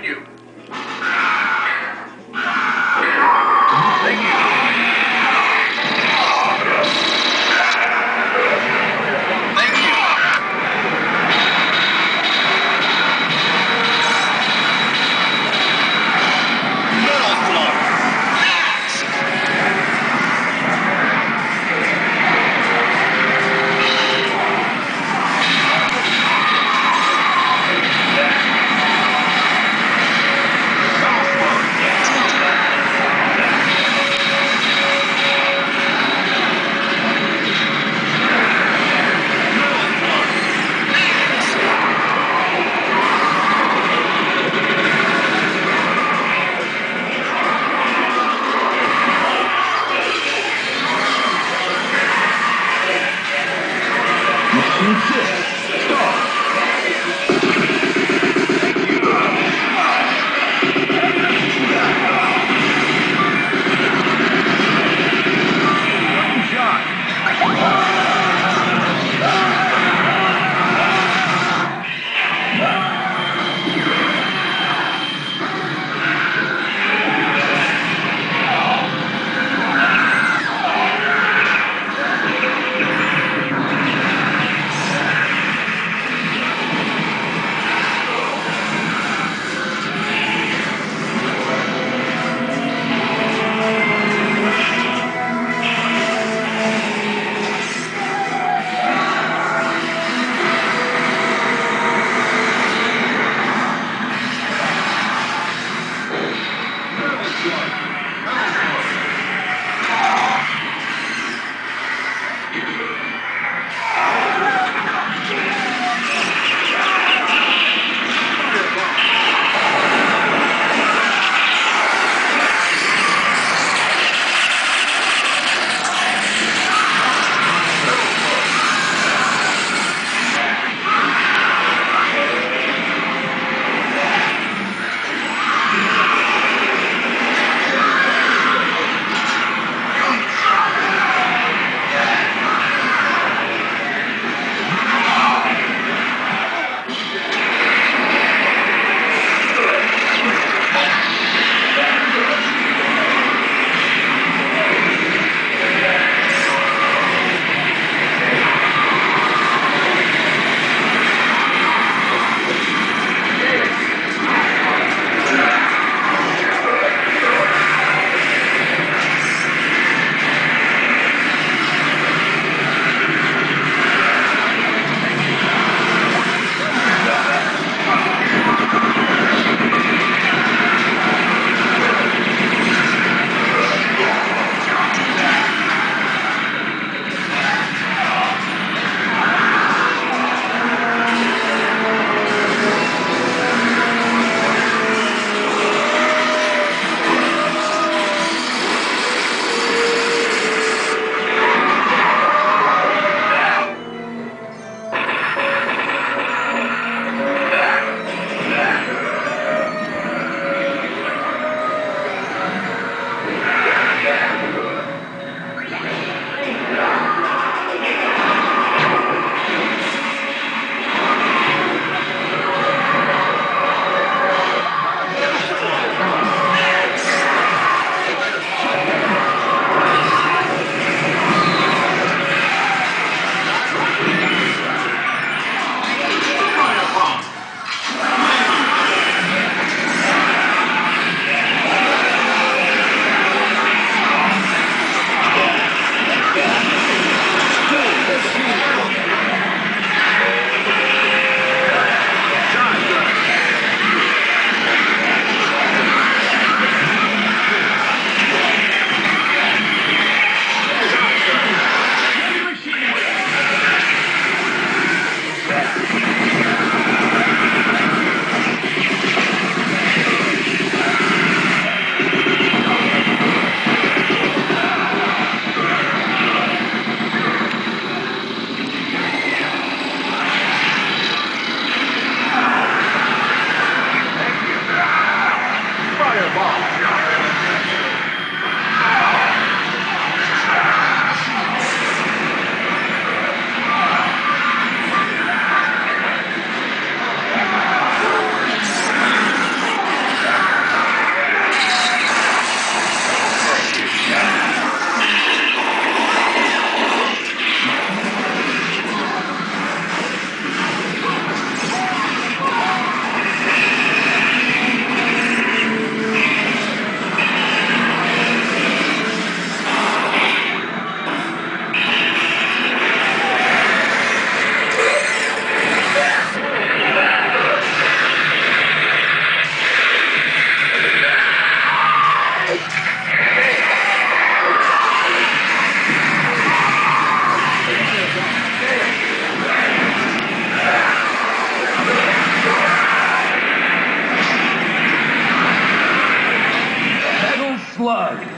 Thank you. Slug.